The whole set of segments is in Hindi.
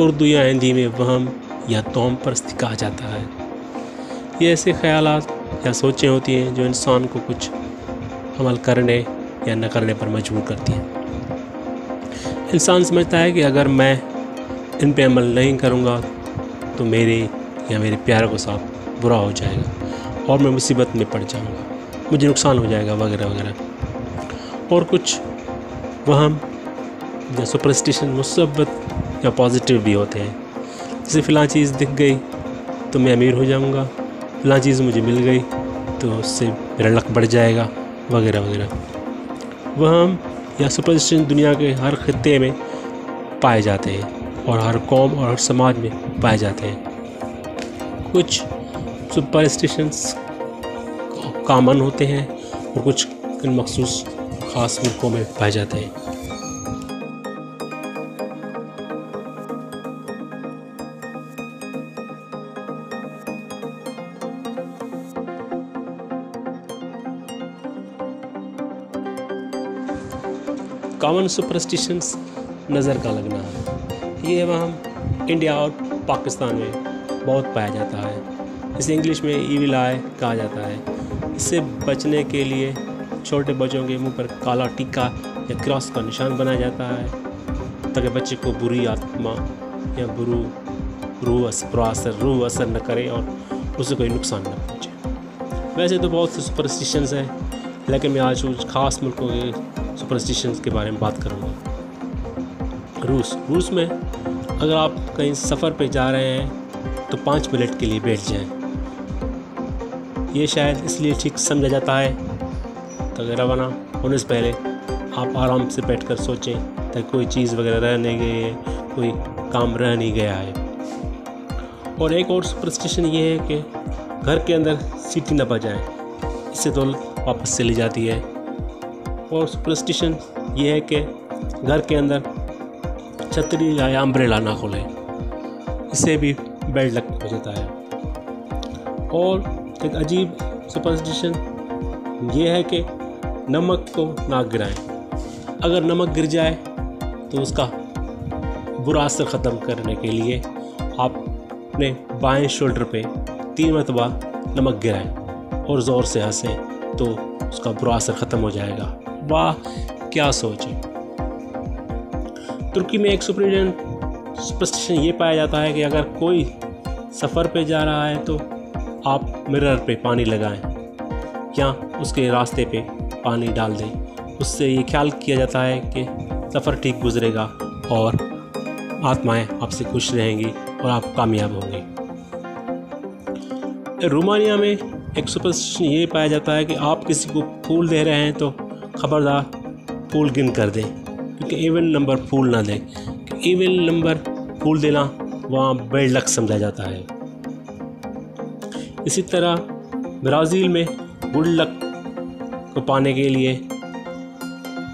उर्दू या हिंदी में वहम या तौम परस्ती कहा जाता है। ये ऐसे ख्यालात या सोचें होती हैं जो इंसान को कुछ अमल करने या न करने पर मजबूर करती हैं। इंसान समझता है कि अगर मैं इन पर अमल नहीं करूँगा तो मेरे या मेरे प्यारों के साथ बुरा हो जाएगा और मैं मुसीबत में पड़ जाऊँगा, मुझे नुकसान हो जाएगा वगैरह वगैरह। और कुछ वहम या सुपरस्टिशन मुसब्बत या पॉजिटिव भी होते हैं, जैसे फ़लाँ चीज़ दिख गई तो मैं अमीर हो जाऊंगा, फ़लाँ चीज़ मुझे मिल गई तो उससे मेरा लक बढ़ जाएगा वगैरह वगैरह। वहम या सुपरस्टिशन दुनिया के हर खित्ते में पाए जाते हैं और हर कौम और हर समाज में पाए जाते हैं। कुछ सुपरस्टिशंस कामन होते हैं और कुछ इन मखसूस ख़ास मुल्कों में पाए जाते हैं। कॉमन सुपरस्टिशंस नज़र का लगना है, ये वहम इंडिया और पाकिस्तान में बहुत पाया जाता है। इसे इंग्लिश में ईविल आई कहा जाता है। इससे बचने के लिए छोटे बच्चों के मुंह पर काला टीका या क्रॉस का निशान बनाया जाता है ताकि बच्चे को बुरी आत्मा या बुरा असर न करे और उसे कोई नुकसान न पहुँचे। वैसे तो बहुत से सुपरस्टिशंस हैं, लेकिन मैं आज कुछ ख़ास मुल्कों के सुपरस्टिशंस के बारे में बात करूँगा। रूस में अगर आप कहीं सफ़र पे जा रहे हैं तो 5 मिनट के लिए बैठ जाएं। ये शायद इसलिए ठीक समझा जाता है ताकि रवाना होने से पहले आप आराम से बैठकर सोचें ताकि कोई चीज़ वगैरह रह नहीं गई है, कोई काम रह नहीं गया है। और एक और सुपरस्टिशन ये है कि घर के अंदर सीटी न बजाएं, इससे तो वापस चली जाती है। और सुपरस्टिशन ये है कि घर के अंदर छतरी या अम्ब्रेला ना खोलें, इससे भी बैड लक हो जाता है। और एक अजीब सुपरस्टिशन ये है कि नमक को ना गिराएं, अगर नमक गिर जाए तो उसका बुरा असर ख़त्म करने के लिए आप अपने बाएं शोल्डर पे 3 मरतबा नमक गिराएं और ज़ोर से हंसें तो उसका बुरा असर ख़त्म हो जाएगा। वाह क्या सोच है। तुर्की में एक सुपरस्टिशन ये पाया जाता है कि अगर कोई सफ़र पे जा रहा है तो आप मिरर पे पानी लगाएं या उसके रास्ते पे पानी डाल दें। उससे ये ख्याल किया जाता है कि सफ़र ठीक गुजरेगा और आत्माएं आपसे खुश रहेंगी और आप कामयाब होंगे। रोमानिया में एक सुपरस्टिशन ये पाया जाता है कि आप किसी को फूल दे रहे हैं तो ख़बरदार फूल गिन कर दें, क्योंकि इवन नंबर फूल ना दें, क्योंकि इवन नंबर फूल देना वहाँ बैड लक समझा जाता है। इसी तरह ब्राज़ील में गुड लक को पाने के लिए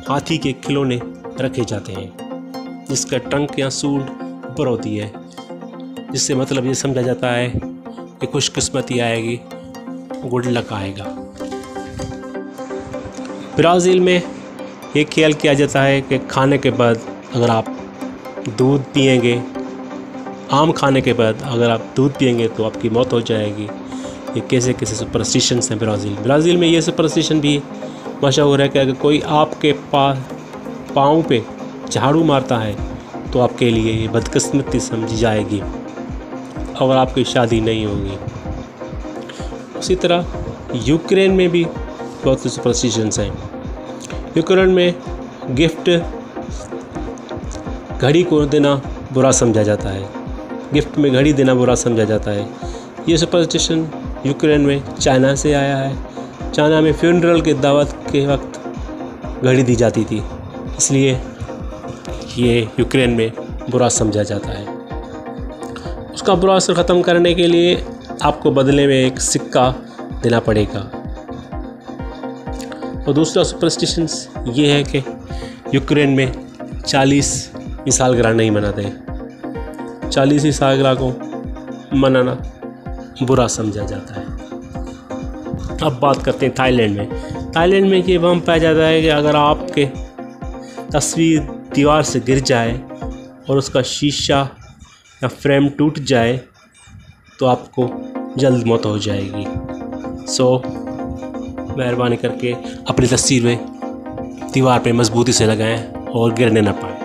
हाथी के खिलौने रखे जाते हैं जिसका ट्रंक या सूंड ऊपर होती है, जिससे मतलब ये समझा जाता है कि खुशकिस्मती आएगी, गुड लक आएगा। ब्राज़ील में ये ख्याल किया जाता है कि खाने के बाद अगर आप दूध पिएंगे, आम खाने के बाद अगर आप दूध पिएंगे तो आपकी मौत हो जाएगी। ये कैसे कैसे सुपरस्टिशंस हैं ब्राज़ील में। ये सुपरस्टिशन भी मशहूर है कि अगर कोई आपके पाँव पे झाड़ू मारता है तो आपके लिए ये बदकिस्मती समझी जाएगी और आपकी शादी नहीं होगी। उसी तरह यूक्रेन में भी बहुत से सुपरस्टिशंस हैं। यूक्रेन में गिफ्ट घड़ी को देना बुरा समझा जाता है, गिफ्ट में घड़ी देना बुरा समझा जाता है। ये सुपरस्टिशन यूक्रेन में चाइना से आया है। चाइना में फ्यूनरल के दावत के वक्त घड़ी दी जाती थी, इसलिए ये यूक्रेन में बुरा समझा जाता है। उसका बुरा असर ख़त्म करने के लिए आपको बदले में एक सिक्का देना पड़ेगा। और दूसरा सुपरस्टिशंस ये है कि यूक्रेन में 40 की सालगिरह नहीं मनाते, 40 की सालगिरह को मनाना बुरा समझा जाता है। अब बात करते हैं थाईलैंड में। थाईलैंड में ये वहम पाया जाता है कि अगर आपके तस्वीर दीवार से गिर जाए और उसका शीशा या फ्रेम टूट जाए तो आपको जल्द मौत हो जाएगी। सो मेहरबानी करके अपनी तस्वीर में दीवार पे मजबूती से लगाएं और गिरने ना पाए।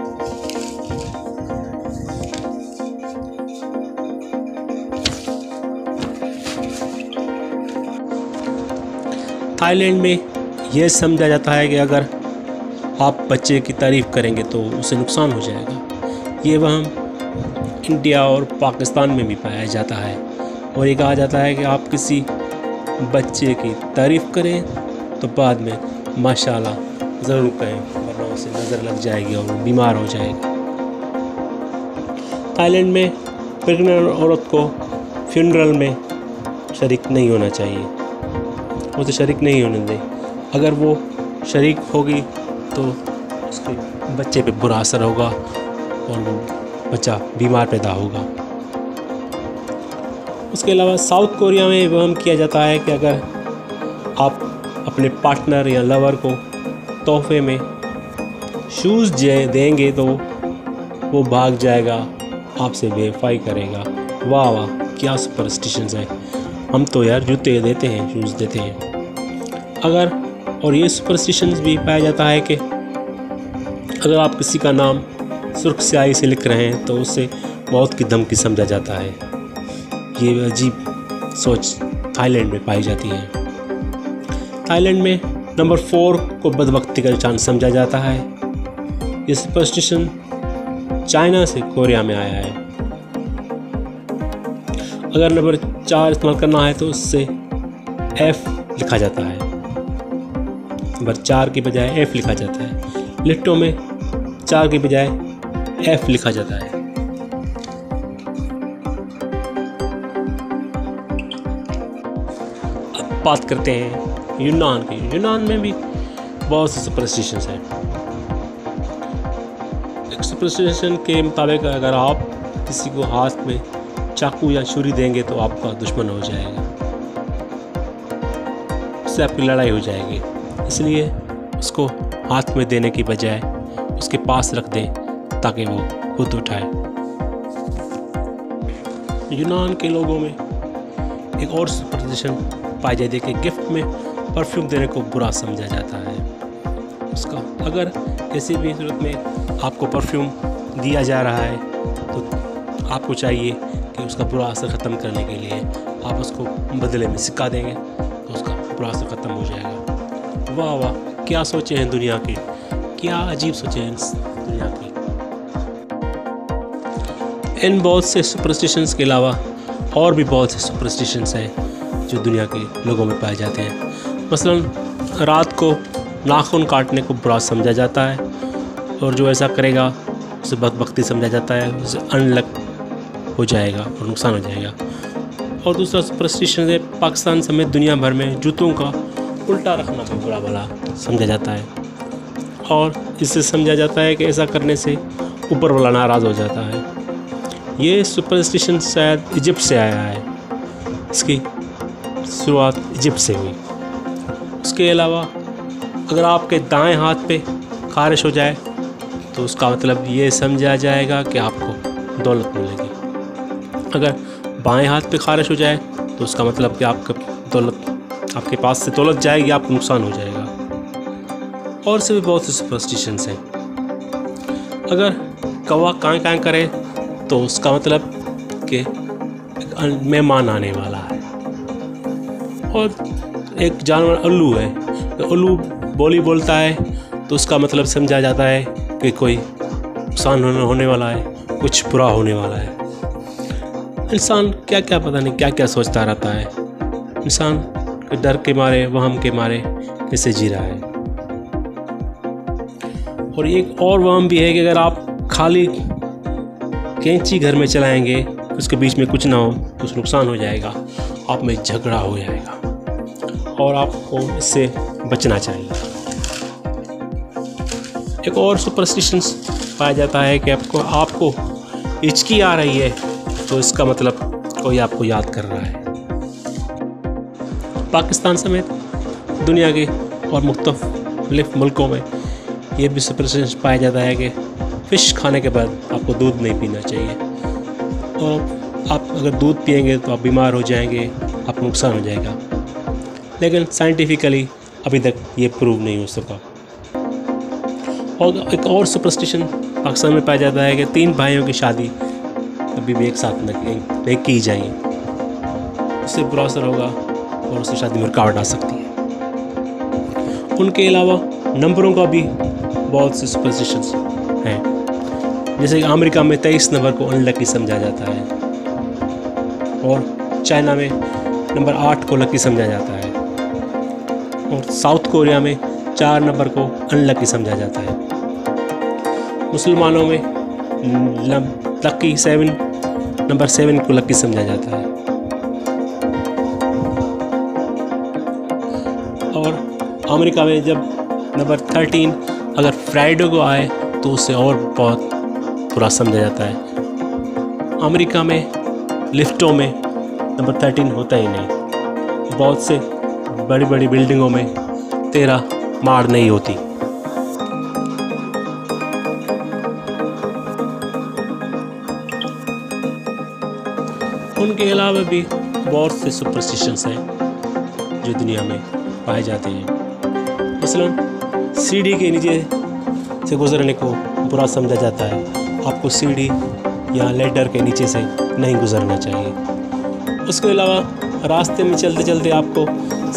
थाईलैंड में यह समझा जाता है कि अगर आप बच्चे की तारीफ़ करेंगे तो उसे नुकसान हो जाएगा। ये वहम इंडिया और पाकिस्तान में भी पाया जाता है और ये कहा जाता है कि आप किसी बच्चे की तारीफ़ करें तो बाद में माशाल्लाह ज़रूर कहें, वरना उसे नज़र लग जाएगी और बीमार हो जाएगी। थाईलैंड में प्रेग्नेंट औरत को फ्यूनरल में शरीक नहीं होना चाहिए, उसे शरीक नहीं होने दें। अगर वो शरीक होगी तो उसके बच्चे पे बुरा असर होगा और वो बच्चा बीमार पैदा होगा। उसके अलावा साउथ कोरिया में वहम किया जाता है कि अगर आप अपने पार्टनर या लवर को तोहफे में शूज़ देंगे तो वो भाग जाएगा, आपसे बेवफाई करेगा। वाह वाह, क्या सुपरस्टिशंस हैं। हम तो यार जूते देते हैं, शूज़ देते हैं। अगर और ये सुपरस्टिशंस भी पाया जाता है कि अगर आप किसी का नाम सुर्ख स्याही से लिख रहे हैं तो उसे मौत की धमकी समझा जाता है। ये अजीब सोच थाईलैंड में पाई जाती है। थाईलैंड में नंबर 4 को बदबख्ती का चांद समझा जाता है। ये सुपरस्टिशन चाइना से कोरिया में आया है। अगर नंबर 4 इस्तेमाल करना है तो उससे F लिखा जाता है, नंबर 4 के बजाय F लिखा जाता है। लिट्टों में 4 के बजाय F लिखा जाता है। अब बात करते हैं यूनान की। यूनान में भी बहुत से सुपरस्टिशंस हैं। एक सुपरस्टिशन के मुताबिक अगर आप किसी को हाथ में चाकू या छुरी देंगे तो आपका दुश्मन हो जाएगा, उससे आपकी लड़ाई हो जाएगी। इसलिए उसको हाथ में देने की बजाय उसके पास रख दें ताकि वो खुद उठाए। यूनान के लोगों में एक और सुपरस्टिशन पाई जाती है कि गिफ्ट में परफ्यूम देने को बुरा समझा जाता है। उसका अगर किसी भी सूरत में आपको परफ्यूम दिया जा रहा है तो आपको चाहिए कि उसका बुरा असर ख़त्म करने के लिए आप उसको बदले में सिक्का देंगे तो उसका बुरा असर ख़त्म हो जाएगा। वाह वाह, क्या सोचे हैं दुनिया के, क्या अजीब सोचे हैं दुनिया की। इन बहुत से सुपरस्टिशंस के अलावा और भी बहुत से सुपरस्टिशंस हैं जो दुनिया के लोगों में पाए जाते हैं। मसलन रात को नाखून काटने को बुरा समझा जाता है और जो ऐसा करेगा उसे बदबख्ती समझा जाता है, उसे अनलक हो जाएगा और नुकसान हो जाएगा। और दूसरा सुपरस्टिशन है पाकिस्तान समेत दुनिया भर में जूतों का उल्टा रखना भी बुरा भला समझा जाता है और इससे समझा जाता है कि ऐसा करने से ऊपर वाला नाराज़ हो जाता है। ये सुपरस्टिशन शायद इजिप्ट से आया है, इसकी शुरुआत इजिप्ट से हुई। उसके अलावा अगर आपके दाएं हाथ पे खारिश हो जाए तो उसका मतलब ये समझा जाएगा कि आपको दौलत मिलेगी। अगर बाएं हाथ पे खारिश हो जाए तो उसका मतलब कि आपका दौलत आपके पास से दौलत जाएगी, आपको नुकसान हो जाएगा। और सभी बहुत से सुपरस्टिशंस हैं। अगर कौवा काएं काएं करे तो उसका मतलब कि मेहमान आने वाला है। और एक जानवर उल्लू है, तो उल्लू बोली बोलता है तो उसका मतलब समझा जाता है कि कोई नुकसान होने वाला है, कुछ बुरा होने वाला है। इंसान क्या क्या पता नहीं क्या क्या सोचता रहता है। इंसान डर के मारे, वहम के मारे कैसे जी रहा है। और एक और वहम भी है कि अगर आप खाली कैंची घर में चलाएंगे, उसके बीच में कुछ ना हो तो नुकसान हो जाएगा, आप में झगड़ा हो जाएगा और आपको इससे बचना चाहिए। एक और सुपरस्टिशंस पाया जाता है कि आपको हिचकी आ रही है तो इसका मतलब कोई आपको याद कर रहा है। पाकिस्तान समेत दुनिया के और मुख्तलिफ मुल्कों में यह भी सुपरस्टिशन पाया जाता है कि फ़िश खाने के बाद आपको दूध नहीं पीना चाहिए। को आप अगर दूध पिएंगे तो आप बीमार हो जाएंगे, आपको नुकसान हो जाएगा। लेकिन साइंटिफिकली अभी तक ये प्रूव नहीं हो सका। और एक और सुपरस्टिशन पाकिस्तान में पाया जाता है कि तीन भाइयों की शादी कभी भी एक साथ नहीं की जाए, उससे बुरा असर होगा और उससे शादी में रुकावट आ सकती है। उनके अलावा नंबरों का भी बहुत से सुपरस्टिशंस हैं, जैसे कि अमेरिका में 23 नंबर को अनलकी समझा जाता है और चाइना में नंबर 8 को लकी समझा जाता है और साउथ कोरिया में 4 नंबर को अनलकी समझा जाता है। मुसलमानों में लकी 7 नंबर 7 को लकी समझा जाता है। और अमेरिका में जब नंबर 13 अगर फ्राइडे को आए तो उसे और बहुत बुरा समझा जाता है। अमेरिका में लिफ्टों में नंबर 13 होता ही नहीं, बहुत से बड़ी बड़ी बिल्डिंगों में 13 माड़ नहीं होती। उनके अलावा भी बहुत से सुपरस्टिशंस हैं जो दुनिया में पाए जाते हैं। मसलन सीढ़ी के नीचे से गुजरने को बुरा समझा जाता है, आपको सीढ़ी या लैडर के नीचे से नहीं गुजरना चाहिए। उसके अलावा रास्ते में चलते चलते आपको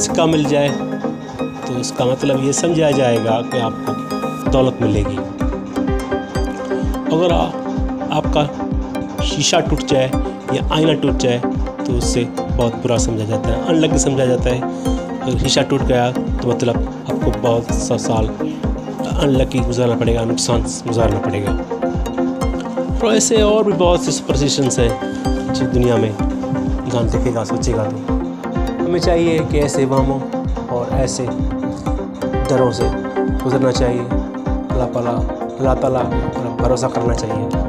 सिक्का मिल जाए तो उसका मतलब ये समझा जाएगा कि आपको दौलत मिलेगी। अगर आपका शीशा टूट जाए या आईना टूट जाए तो उससे बहुत बुरा समझा जाता है, अनलकी समझा जाता है। अगर शीशा टूट गया तो मतलब आपको बहुत सा साल अनलकी गुजारना पड़ेगा, नुकसान गुजारना पड़ेगा। और ऐसे और भी बहुत से सुपरस्टिशंस हैं जो दुनिया में इंसान देखेगा सोचेगा तो हमें चाहिए कि ऐसे वामों और ऐसे डरों से गुजरना चाहिए। अल्लाह ताला पर भरोसा करना चाहिए।